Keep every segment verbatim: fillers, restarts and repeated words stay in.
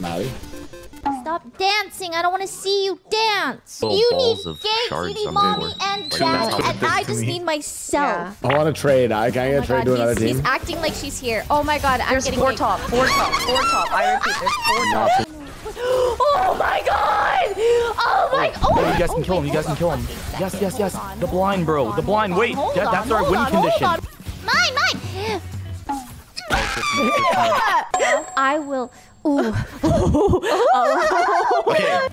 Maui. Stop dancing! I don't want to see you dance! Little you need Gates, you need mommy and dad, like, and I just need myself. Yeah. I want to trade. I can't oh get trade god, to another he's, team. He's acting like she's here. Oh my god, I'm there's getting four late. top, four top, four top. I repeat, there's four top. Oh my god! Oh my god! Oh, you guys can kill him, you guys can kill him. Yes, yes, yes. On, the blind, bro. On, the blind, on, wait. Yeah, that's on, our win on, condition. Mine, mine! I will... Ooh. Oh. Okay.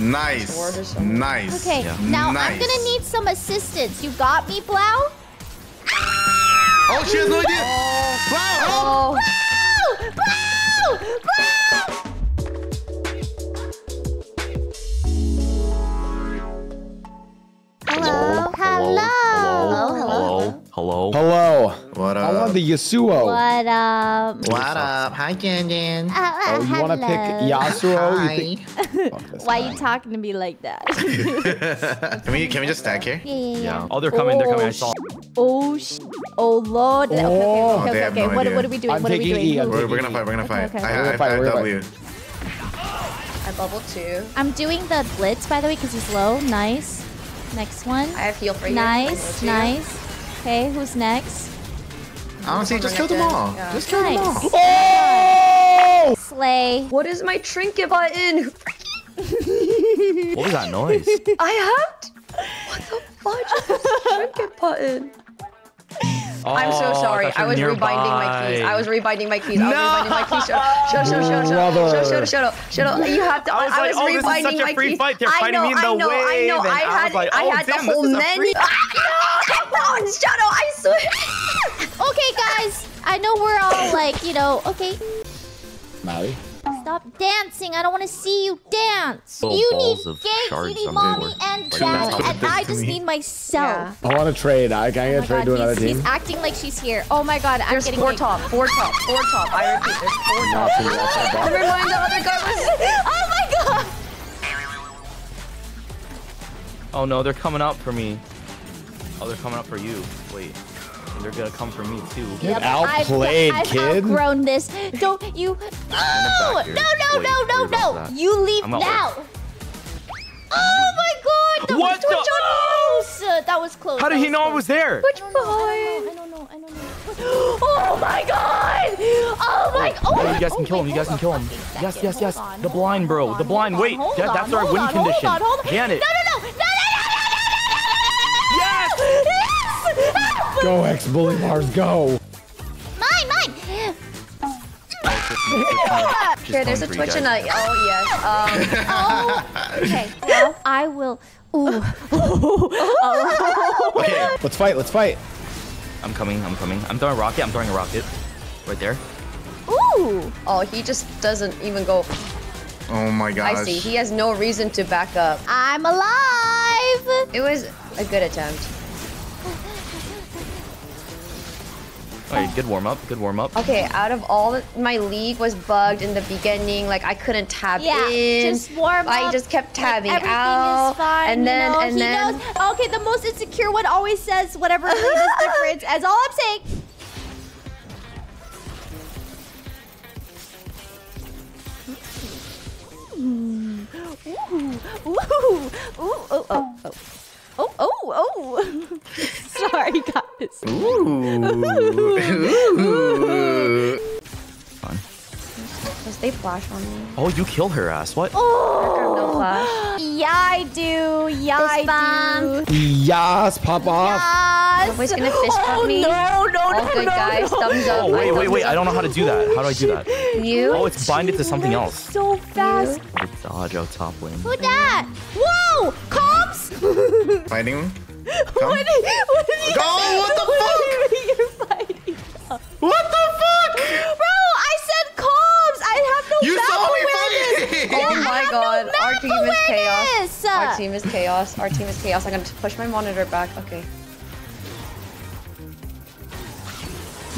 Nice. Nice. Okay, yeah. now nice. I'm gonna need some assistance. You got me, Blau? Oh, she has no idea! Blau! Blau! Blau! Blau! Hello. Hello. Hello. Hello. Hello. Hello. Hello. What up? I want the Yasuo. What up? What up? Hi, Janjan. Oh, you want to pick Yasuo? You think... Why are you talking to me like that? Can we can we just stack here? Yeah. yeah, yeah. Oh, they're coming. Oh, they're coming. I saw. Oh sh. Oh lord. Okay. Okay. Okay. okay. No what, what are we doing? I'm what are we doing? E, we're, we're gonna fight. We're gonna okay, fight. Okay. I, I, I, I, I W. I bubble two. I'm doing the blitz by the way because he's low. Nice. Next one. I have heal for you. Nice, nice. Okay, who's next? Honestly, just kill them all. Yeah. Just kill nice. them all. Oh! Slay. What is my trinket button? What was that noise? I have. What the fuck is this trinket button? Oh, I'm so sorry. I was nearby. rebinding my keys. I was rebinding my keys. No! I was rebinding my keys. Shut up, shut up, shut up, shut up, shut up, shut up, shut up. You have to. I was, I was like, oh, rebinding this is such a free keys. fight. They're I know, fighting me in the I know, way. I know, I know. I had, like, oh, I had damn, the whole menu. Ah, no, no, shut up, I swear. Okay, guys. I know we're all like, you know, okay. Maui. Stop dancing! I don't want to see you dance! Little you need Gates, you need mommy and dad, and I just need myself. Yeah. I want to trade. I can't oh get trade to another he's, team. He's acting like she's here. Oh my god, I'm there's getting four late. top, four top, four top. I repeat, there's four top. Never mind the other guy was... Oh my god! Oh no, they're coming up for me. Oh, they're coming up for you. Wait. They're gonna come for me too. Yep. Outplayed, I've, I've kid. I've outgrown this. Don't you? Oh, no! No! No! No! No! No! You leave now. Work. Oh my god! That what was the? Oh! That was close. How did he know close. I was there? Which point? I don't know. I don't know. Oh my god! Oh my! Oh! Yeah, you guys can oh, kill wait, him. You guys can kill him. Yes! Yes! Yes! On, the blind, bro. On, the blind. On, wait. Yeah, that's on, our win on, condition. Hold on, hold on. Janet. No! No! No! No! Go, xChocoBars, go! Mine, mine! Okay, there's a Twitch and a... Oh, yes. Um, oh, okay. Now I will... Ooh. Oh. Okay. Let's fight, let's fight. I'm coming, I'm coming. I'm throwing a rocket, I'm throwing a rocket. Right there. Ooh! Oh, he just doesn't even go... Oh my gosh. I see, he has no reason to back up. I'm alive! It was a good attempt. Alright, good warm-up, good warm-up. Okay, out of all the, my league was bugged in the beginning, like I couldn't tab yeah, in. Yeah, just warm up. I just kept tabbing like, out. Everything is fine, and then, you know, and he then... knows. Okay, the most insecure one always says whatever league is different, that's all I'm saying. Ooh, ooh, ooh, oh, oh, oh. Oh, oh, oh. Sorry, guys. Ooh. Ooh. Fun. Does they flash on me? Oh, you killed her ass. What? Oh. No flash. Yeah, I do. Yeah, fish I bomb. do. Yes, pop off. Yes. Nobody's gonna fish bump oh, me. No, no, All no, good no, guys. No. Thumbs up. Oh, wait, wait, wait. I don't know how to do that. How do I do that? You? Oh, it's binded to something else. So fast. You? Dodge out top lane. Who that? Whoa! Cops! Fighting him? What is, what is no, what the fuck? You're fighting. What the fuck? Bro, I said cops! I have no you map awareness! Oh yeah, my god, no our team awareness. is chaos. Our team is chaos. Our team is chaos. I'm gonna push my monitor back. Okay.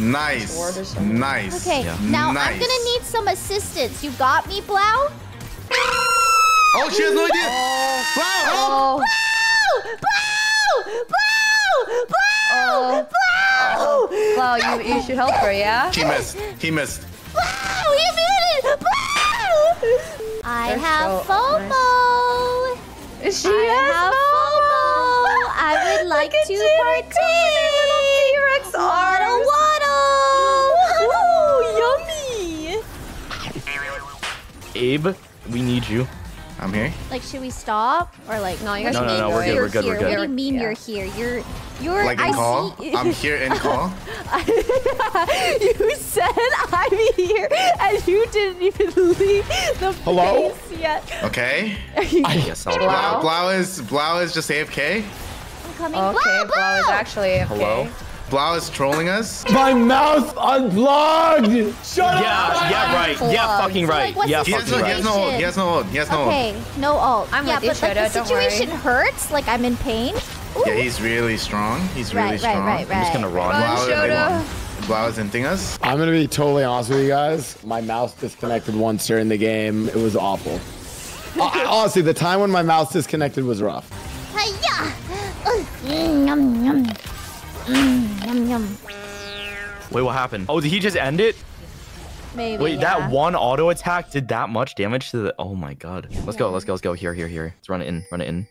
Nice. Nice. Okay, yeah. now nice. I'm gonna need some assistance. You got me, Blau? Oh, she has no idea! Blau! Blau! Blau! Blau! Blau! Blau! Blau! Oh, you, you should help her, yeah? He missed. He missed. Wow, he did it! Wow! I have so FOMO! Nice. She I has have FOMO! I would like to partake! Waddle, waddle! Woo, yummy! Abe, we need you. I'm here. Like, should we stop? Or like, no, you're no, no, no, we're good, we're good, we're good. What do you mean yeah. you're here? You're, you're, like in I call? See... I'm here in call? You said I'm here, and you didn't even leave the Hello? place yet. Okay. I guess I'll Blau, Blau is, Blau is just A F K? I'm coming. Okay, Blau, Blau. Blau is actually A F K. Hello? Blau is trolling us. My mouth unplugged. Shut yeah, up. Yeah, yeah, right. Unplugged. Yeah, fucking right. So like, yeah, fucking right. He has no ult. He has no ult. He has no ult. Okay, no ult. I'm yeah, with but, you, like, Shredder, the situation don't worry. hurts. Like, I'm in pain. Ooh. Yeah, he's really strong. He's really right, strong. Right, right, right. I'm just gonna run. Blau, Blau is inting us. I'm gonna be totally honest with you guys. My mouse disconnected once during the game. It was awful. I, honestly, the time when my mouse disconnected was rough. Hiya. Mm, yum, yum. Mm, yum, yum. Wait, what happened? Oh, did he just end it? Maybe. Wait, yeah. that one auto attack did that much damage to the. Oh my god. Let's go, let's go, let's go. Here, here, here. Let's run it in, run it in.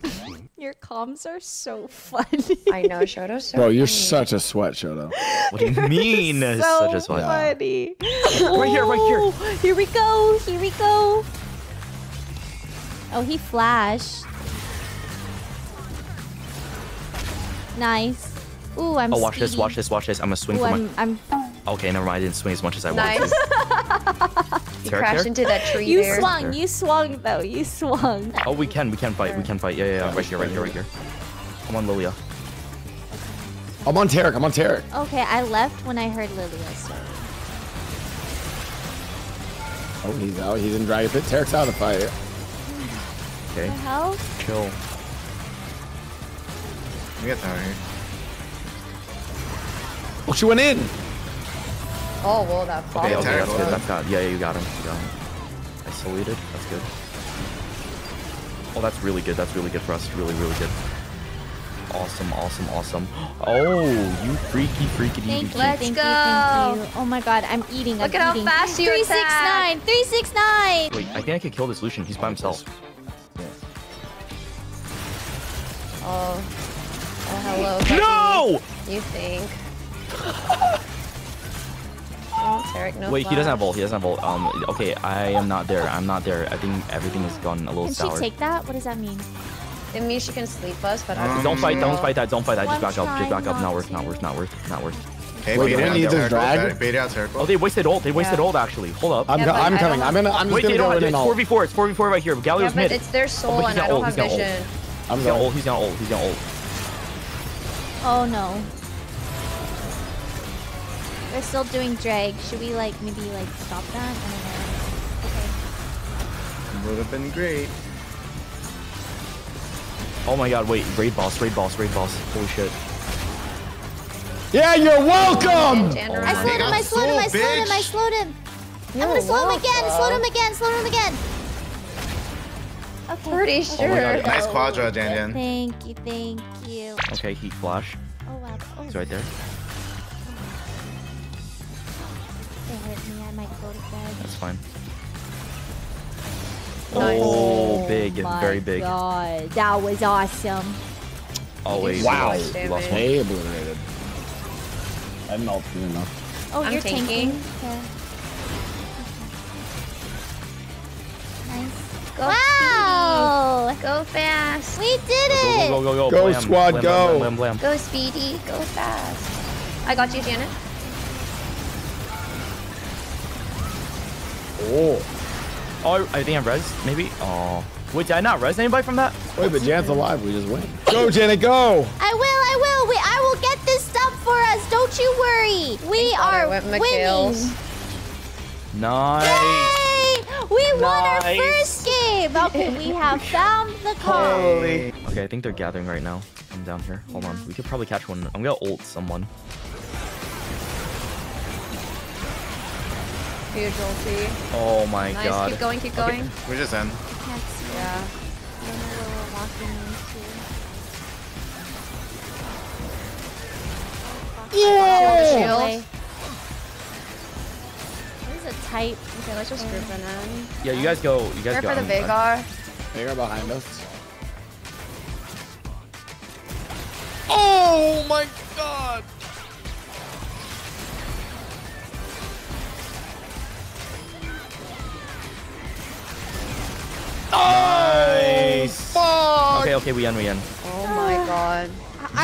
Your comms are so funny. I know, Shoto's so Bro, funny. You're such a sweat, Shoto. What do you mean? So such a sweat. Funny. Right here, right here. Here we go, here we go. Oh, he flashed. Nice. Ooh, I'm oh, watch speedy. this, watch this, watch this. I'm gonna swing Ooh, for my... I'm, I'm... Okay, never mind. I didn't swing as much as I nice. wanted. You crashed into that tree You there. swung, you swung, though. You swung. Oh, we can, we can fight, we can fight. Yeah, yeah, yeah. Right here, right here, right here. I'm on Lilia. I'm on Taric, I'm on Taric. Okay, I left when I heard Lilia, so... Oh, he's out. He's in Dragon Pit. Taric's out of the fight. Okay. The hell? Chill. We got that right. Oh, she went in. Oh, well, that fall. Okay, okay, that's good. That's got, yeah, you got him. You got him. I saluted. That's good. Oh, that's really good. That's really good for us. Really, really good. Awesome, awesome, awesome. Oh, you freaky, freaky. Thank you. Let's thank go. You, thank you. Oh, my God. I'm eating. Look I'm at eating. how fast you attack. three six nine. three six nine. Wait, I think I can kill this Lucian. He's by himself. Oh. Oh, hello. Buddy. No! You think. Oh, Taric, no Wait, flash. he doesn't have ult. He doesn't have ult. Um, okay, I am not there. I'm not there. I think everything has gone a little can sour. Can she take that? What does that mean? It means she can sleep us, but um, I don't fight. Don't fight that. Don't fight that. Just back up. Just back up. Not worth. Not worth. Not worth. Not worth. Okay, wait, we need this drag. Oh, they wasted ult. They wasted yeah. ult. Actually, hold up. I'm, yeah, I'm coming. I'm gonna. I'm just Wait, gonna go in and ult. It's four v four. It's four v four right here. Galio's mid. It's their soul, and I don't have vision. He's got ult. He's got ult. He's got ult. Oh no. They're still doing drag. Should we like maybe like stop that? I don't know. Okay. Would have been great. Oh my god, wait, raid boss, raid boss, raid boss. Holy shit. Yeah, you're welcome! Oh, I slowed him, I slowed him, I slowed him, I slowed him. I'm gonna slow him again, slow him again, slow him again. Okay. Pretty sure. Oh my god. Nice quadra, Janjan. Thank you, thank you. Okay, heat flash. Oh wow. Oh. He's right there. They hurt me. I might go to bed. That's fine. Nice. Oh, big, oh very big. God, that was awesome. Always. Wow. Lost way obliterated. I'm not good enough. Oh, I'm you're tanking. tanking. Yeah. Okay. Nice. Go wow! Speedy. Go fast. We did it. Go, go, go, go, go. Go blam, squad, blam, go. Blam, blam, blam, blam. Go speedy. Go fast. I got you, Janet. Oh. Oh, I think I'm res, maybe? Oh. Wait, did I not res anybody from that? Wait, but Jan's alive. We just win. Go, Janet, go! I will, I will. We, I will get this stuff for us. Don't you worry. We are winning. Nice. Yay! We nice. won our first game. Okay, we have found the car. Holy. Okay, I think they're gathering right now. I'm down here. Hold on. We could probably catch one. I'm going to ult someone. Huge ulti. Oh my nice. god. Keep going, keep going. Okay. We're just in. I can't see yeah. I don't know where we're walking into. Yeah! Oh, the shield. guys just grouping in. Yeah, you guys go. You guys go. Here for the Veigar. Veigar behind us. Oh my god! Nice. Oh, okay, okay, we end, we end. Oh my god.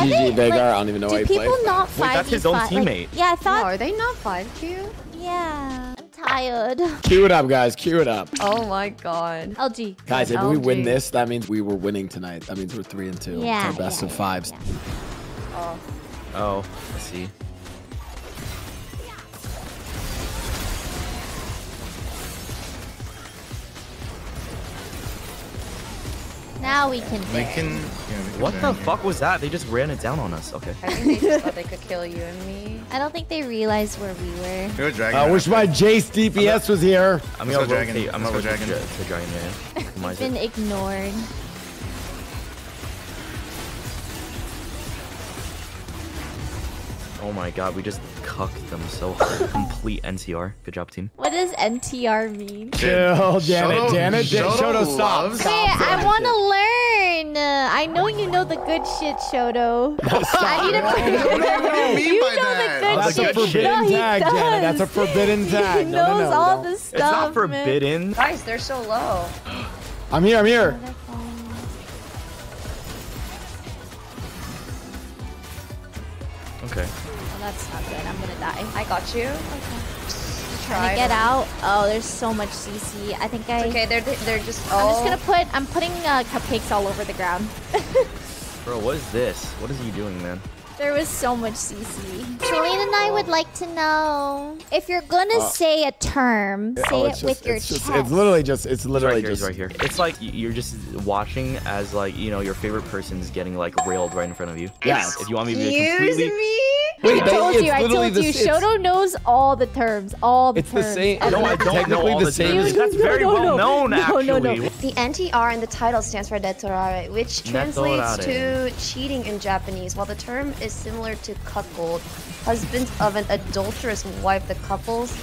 G G Veigar, like, I don't even know why he played. Do people not five Q? Wait, that's his own teammate. Like, yeah, I thought. No, are they not five Q? Yeah. I'm tired. Cue it up, guys. Cue it up. Oh my god. L G. Guys, if L G. we win this, that means we were winning tonight. That means we're three and two. Yeah. It's our best yeah, of fives. Yeah. Oh. Oh, I see. Now we can. We can yeah, we what the fuck was that? They just ran it down on us. Okay. I think they just thought they could kill you and me. I don't think they realized where we were. You're a dragon. I wish my Jace D P S was here. I'm gonna rotate. I'm gonna dragon. It's a dragon man. I've been ignored. Oh my god, we just cucked them so hard. Complete N T R. Good job, team. What does N T R mean? Chill, Janet, Janet, Shoto, stop. Hey, I want to learn. Uh, I know you know the good shit, Shoto. No, I need to. No, no, no, no. You, you know that. The good That's shit. That's a forbidden no, tag, does. Janet. That's a forbidden tag. He knows no, no, no, all no. the stuff. It's not forbidden. Man. Guys, they're so low. I'm here, I'm here. Oh, okay. Well, that's not good. I'm gonna die. I got you. Okay. Try to get out. Oh, there's so much C C. I think I. It's okay, they're they're just. Oh. I'm just gonna put. I'm putting uh, cupcakes all over the ground. Bro, what is this? What is he doing, man? There was so much C C. Celine and I would like to know if you're gonna uh, say a term, say oh, it just, with it's your just, chest. It's literally just, it's literally it's right here, just. It's right here. It's like you're just watching as like, you know, your favorite person's getting like railed right in front of you. Yes. If you want me to be completely- me? Wait, I told you, I told you, Shoto knows all the terms, all the it's terms. It's the same. No, I don't know all the terms. That's very well known, actually. No, no, no. The N T R in the title stands for Detorare, which translates to cheating in Japanese, while the term is similar to cuckold. Husbands of an adulterous wife, the couples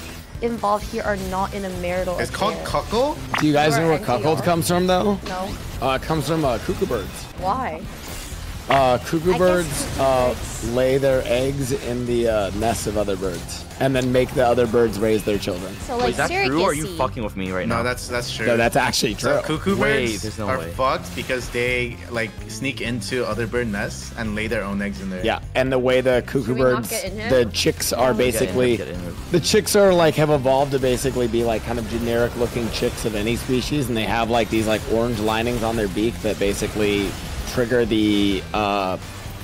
involved here are not in a marital It's affair. Called cuckold? Do you guys or know where cuckold comes from, though? No. Uh, it comes from uh, cuckoo birds. Why? Uh, cuckoo birds, cuckoo uh, birds lay their eggs in the uh, nests of other birds, and then make the other birds raise their children. So, like, wait, is that surrogacy. True? Or are you fucking with me right no, now? No, that's that's true. No, that's actually true. So cuckoo Wait, birds there's no are way. fucked because they like sneak into other bird nests and lay their own eggs in there. Yeah, and the way the cuckoo birds, the chicks are basically, get in, get in. the chicks are like have evolved to basically be like kind of generic looking chicks of any species, and they have like these like orange linings on their beak that basically trigger the uh,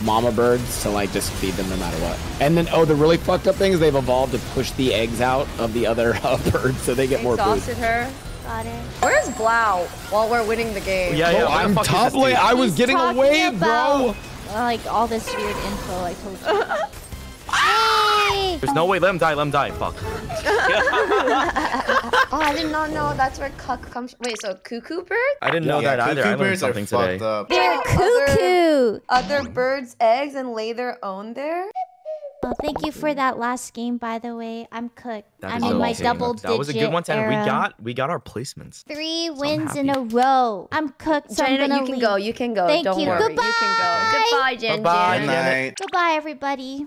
mama birds to like just feed them no matter what. And then oh, the really fucked up thing is they've evolved to push the eggs out of the other uh, birds so they get more food. Exhausted her. Got it. Where's Blau while we're winning the game? Yeah, yeah. Oh, I'm top lane. I was He's getting away, about, bro. Like all this weird info I told you. There's no way. Let him die. Let him die. Fuck. Oh, I did not know that's where cuck comes from. Wait, so cuckoo bird? I didn't know yeah, that either. I learned something today. They're cuckoo. Other, other birds' eggs and lay their own there? Well, thank you for that last game, by the way. I'm cooked. I'm in my double-digit era. That was a good one, Tanner. We got, we got our placements. Three wins in a row. I'm cooked, so I'm gonna leave. You can go. You can go. Thank you. Goodbye. Goodbye, Janjan. Goodbye, everybody.